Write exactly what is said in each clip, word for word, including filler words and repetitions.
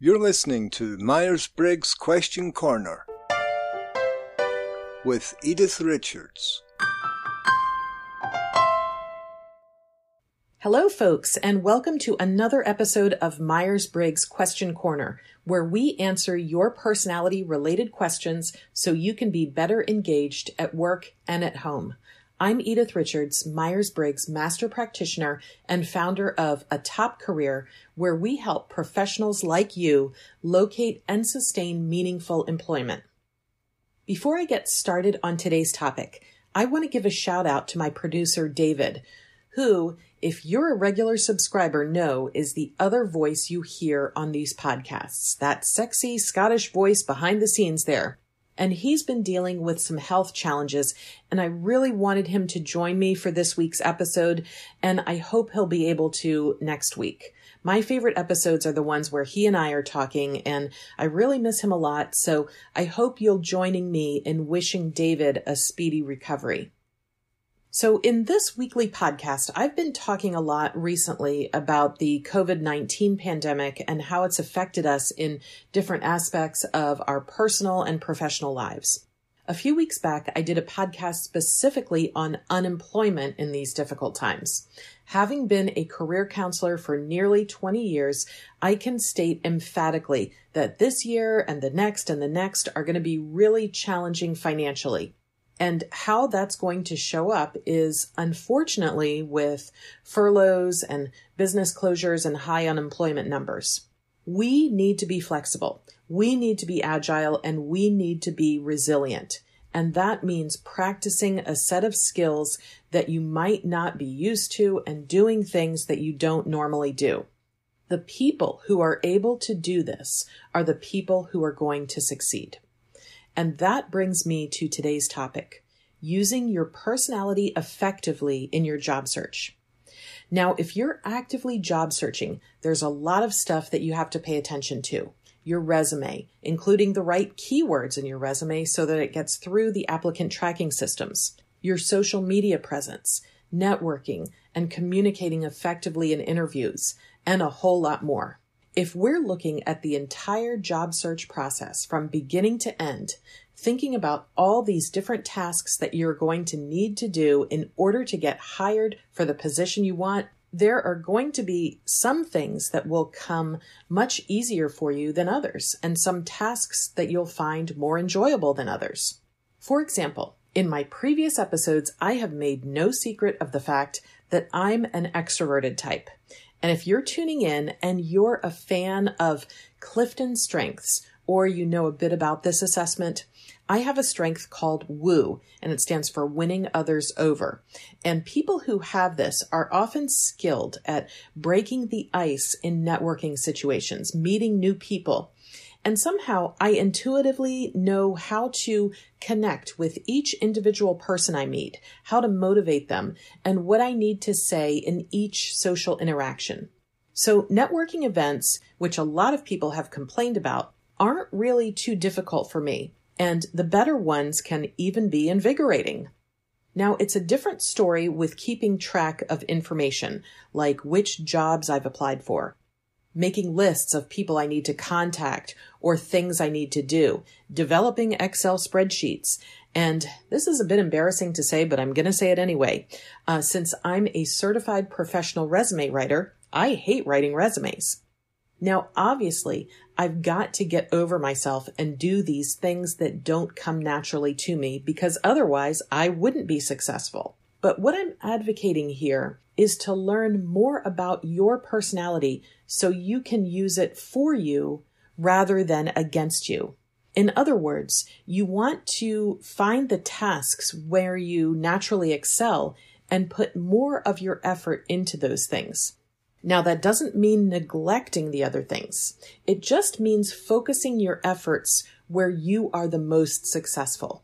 You're listening to Myers-Briggs Question Corner with Edythe Richards. Hello, folks, and welcome to another episode of Myers-Briggs Question Corner, where we answer your personality-related questions so you can be better engaged at work and at home. I'm Edythe Richards, Myers-Briggs Master Practitioner and founder of A Top Career, where we help professionals like you locate and sustain meaningful employment. Before I get started on today's topic, I want to give a shout out to my producer, David, who, if you're a regular subscriber, know is the other voice you hear on these podcasts, that sexy Scottish voice behind the scenes there. And he's been dealing with some health challenges, and I really wanted him to join me for this week's episode, and I hope he'll be able to next week. My favorite episodes are the ones where he and I are talking, and I really miss him a lot, so I hope you'll joining me in wishing David a speedy recovery. So in this weekly podcast, I've been talking a lot recently about the COVID nineteen pandemic and how it's affected us in different aspects of our personal and professional lives. A few weeks back, I did a podcast specifically on unemployment in these difficult times. Having been a career counselor for nearly twenty years, I can state emphatically that this year and the next and the next are going to be really challenging financially. And how that's going to show up is, unfortunately, with furloughs and business closures and high unemployment numbers. We need to be flexible. We need to be agile, and we need to be resilient. And that means practicing a set of skills that you might not be used to and doing things that you don't normally do. The people who are able to do this are the people who are going to succeed. And that brings me to today's topic, using your personality effectively in your job search. Now, if you're actively job searching, there's a lot of stuff that you have to pay attention to. Your resume, including the right keywords in your resume so that it gets through the applicant tracking systems, your social media presence, networking, and communicating effectively in interviews, and a whole lot more. If we're looking at the entire job search process from beginning to end, thinking about all these different tasks that you're going to need to do in order to get hired for the position you want, there are going to be some things that will come much easier for you than others, and some tasks that you'll find more enjoyable than others. For example, in my previous episodes, I have made no secret of the fact that I'm an extroverted type. And if you're tuning in and you're a fan of Clifton strengths, or you know a bit about this assessment, I have a strength called Woo, and it stands for winning others over. And people who have this are often skilled at breaking the ice in networking situations, meeting new people. And somehow I intuitively know how to connect with each individual person I meet, how to motivate them, and what I need to say in each social interaction. So networking events, which a lot of people have complained about, aren't really too difficult for me, and the better ones can even be invigorating. Now, it's a different story with keeping track of information, like which jobs I've applied for, making lists of people I need to contact or things I need to do, developing Excel spreadsheets. And this is a bit embarrassing to say, but I'm going to say it anyway. Uh, since I'm a certified professional resume writer, I hate writing resumes. Now, obviously, I've got to get over myself and do these things that don't come naturally to me, because otherwise I wouldn't be successful. But what I'm advocating here is to learn more about your personality so you can use it for you rather than against you. In other words, you want to find the tasks where you naturally excel and put more of your effort into those things. Now, that doesn't mean neglecting the other things. It just means focusing your efforts where you are the most successful.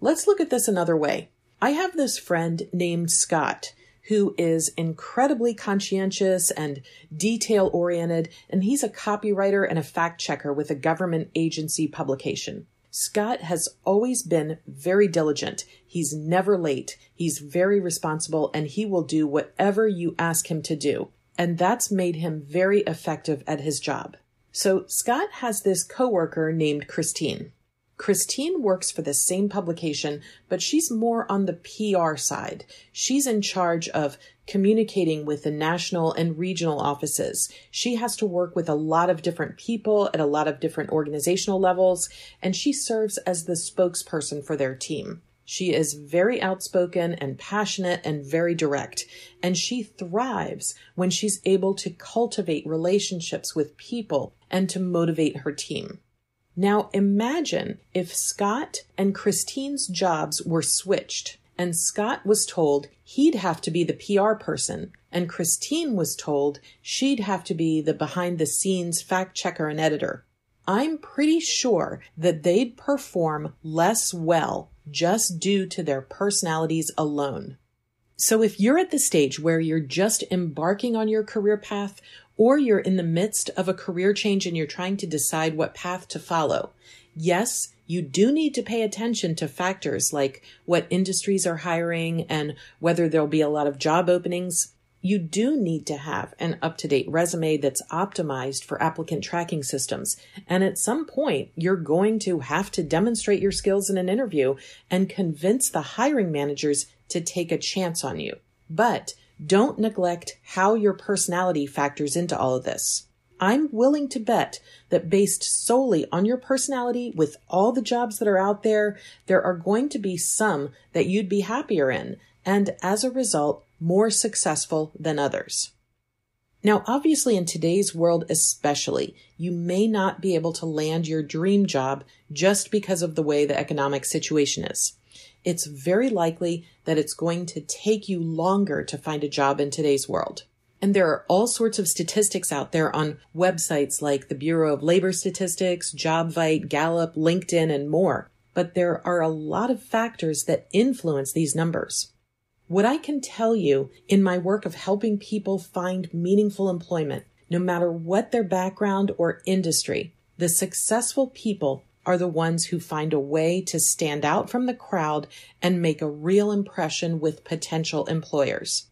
Let's look at this another way. I have this friend named Scott, who is incredibly conscientious and detail-oriented, and he's a copywriter and a fact-checker with a government agency publication. Scott has always been very diligent. He's never late. He's very responsible, and he will do whatever you ask him to do. And that's made him very effective at his job. So Scott has this coworker named Christine. Christine works for the same publication, but she's more on the P R side. She's in charge of communicating with the national and regional offices. She has to work with a lot of different people at a lot of different organizational levels, and she serves as the spokesperson for their team. She is very outspoken and passionate and very direct, and she thrives when she's able to cultivate relationships with people and to motivate her team. Now imagine if Scott and Christine's jobs were switched and Scott was told he'd have to be the P R person and Christine was told she'd have to be the behind the scenes fact checker and editor. I'm pretty sure that they'd perform less well just due to their personalities alone. So if you're at the stage where you're just embarking on your career path, or you're in the midst of a career change and you're trying to decide what path to follow, yes, you do need to pay attention to factors like what industries are hiring and whether there'll be a lot of job openings. You do need to have an up-to-date resume that's optimized for applicant tracking systems. And at some point, you're going to have to demonstrate your skills in an interview and convince the hiring managers to take a chance on you. But don't neglect how your personality factors into all of this. I'm willing to bet that based solely on your personality, with all the jobs that are out there, there are going to be some that you'd be happier in, and as a result, more successful than others. Now, obviously, in today's world especially, you may not be able to land your dream job just because of the way the economic situation is. It's very likely that it's going to take you longer to find a job in today's world. And there are all sorts of statistics out there on websites like the Bureau of Labor Statistics, Jobvite, Gallup, LinkedIn, and more. But there are a lot of factors that influence these numbers. What I can tell you in my work of helping people find meaningful employment, no matter what their background or industry, the successful people are the ones who find a way to stand out from the crowd and make a real impression with potential employers.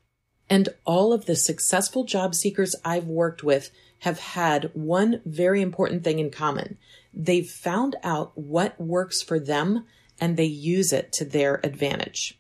And all of the successful job seekers I've worked with have had one very important thing in common. They've found out what works for them and they use it to their advantage.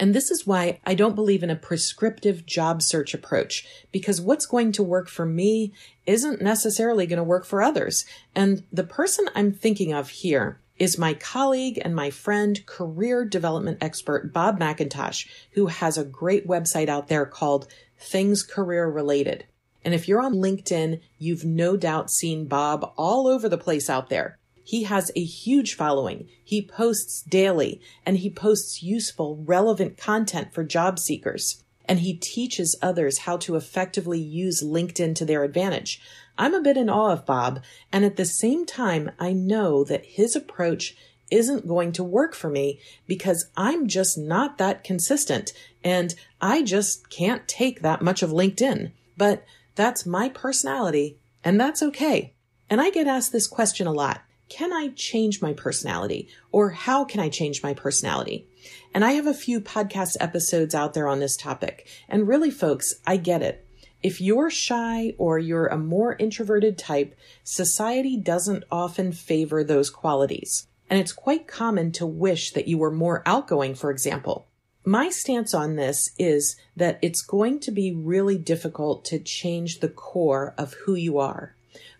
And this is why I don't believe in a prescriptive job search approach, because what's going to work for me isn't necessarily going to work for others. And the person I'm thinking of here is my colleague and my friend, career development expert, Bob McIntosh, who has a great website out there called Things Career Related. And if you're on LinkedIn, you've no doubt seen Bob all over the place out there. He has a huge following. He posts daily and he posts useful, relevant content for job seekers. And he teaches others how to effectively use LinkedIn to their advantage. I'm a bit in awe of Bob. And at the same time, I know that his approach isn't going to work for me because I'm just not that consistent and I just can't take that much of LinkedIn. But that's my personality and that's okay. And I get asked this question a lot. Can I change my personality? Or how can I change my personality? And I have a few podcast episodes out there on this topic. And really, folks, I get it. If you're shy or you're a more introverted type, society doesn't often favor those qualities. And it's quite common to wish that you were more outgoing, for example. My stance on this is that it's going to be really difficult to change the core of who you are.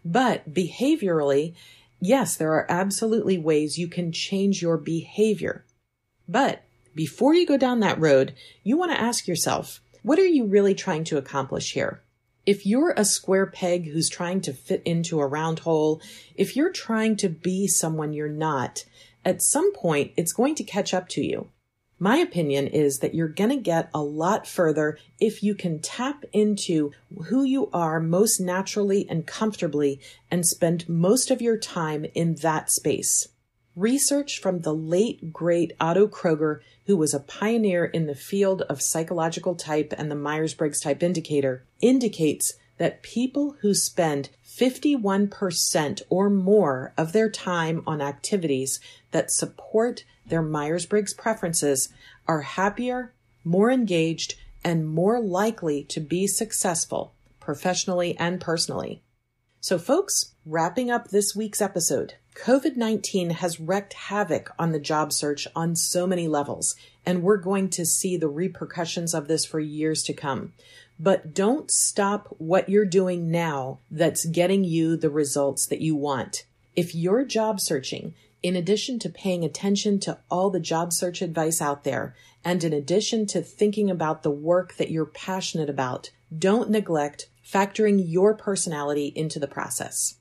But behaviorally, yes, there are absolutely ways you can change your behavior. But before you go down that road, you want to ask yourself, what are you really trying to accomplish here? If you're a square peg who's trying to fit into a round hole, if you're trying to be someone you're not, at some point it's going to catch up to you. My opinion is that you're going to get a lot further if you can tap into who you are most naturally and comfortably and spend most of your time in that space. Research from the late, great Otto Kroger, who was a pioneer in the field of psychological type and the Myers-Briggs type indicator, indicates that people who spend fifty-one percent or more of their time on activities that support their Myers-Briggs preferences are happier, more engaged, and more likely to be successful professionally and personally. So folks, wrapping up this week's episode, COVID nineteen has wreaked havoc on the job search on so many levels, and we're going to see the repercussions of this for years to come. But don't stop what you're doing now that's getting you the results that you want. If you're job searching, in addition to paying attention to all the job search advice out there, and in addition to thinking about the work that you're passionate about, don't neglect factoring your personality into the process.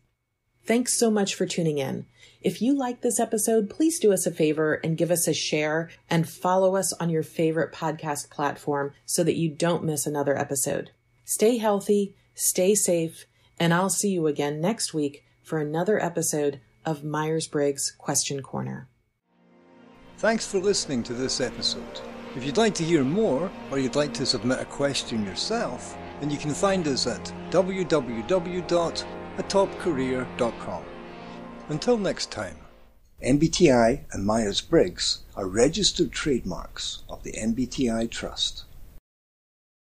Thanks so much for tuning in. If you like this episode, please do us a favor and give us a share and follow us on your favorite podcast platform so that you don't miss another episode. Stay healthy, stay safe, and I'll see you again next week for another episode of Myers-Briggs Question Corner. Thanks for listening to this episode. If you'd like to hear more, or you'd like to submit a question yourself, then you can find us at w w w dot a top career dot com. Until next time. M B T I and Myers-Briggs are registered trademarks of the M B T I Trust.